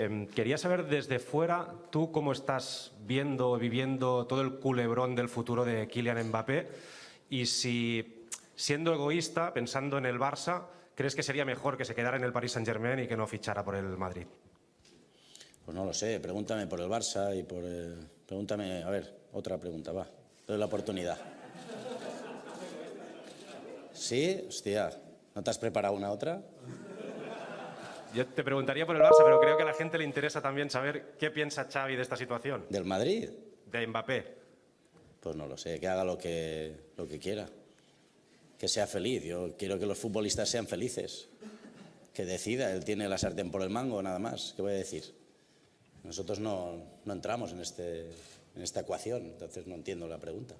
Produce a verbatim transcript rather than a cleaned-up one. Eh, quería saber desde fuera, tú cómo estás viendo, viviendo todo el culebrón del futuro de Kylian Mbappé y si, siendo egoísta, pensando en el Barça, ¿crees que sería mejor que se quedara en el Paris Saint Germain y que no fichara por el Madrid? Pues no lo sé, pregúntame por el Barça y por... Eh, pregúntame, a ver, otra pregunta, va, te doy la oportunidad. ¿Sí? Hostia, ¿no te has preparado una otra? Yo te preguntaría por el Barça, pero creo que a la gente le interesa también saber qué piensa Xavi de esta situación. ¿Del Madrid? De Mbappé. Pues no lo sé, que haga lo que, lo que quiera. Que sea feliz, yo quiero que los futbolistas sean felices. Que decida, él tiene la sartén por el mango, nada más, ¿qué voy a decir? Nosotros no, no entramos en, este, en esta ecuación, entonces no entiendo la pregunta.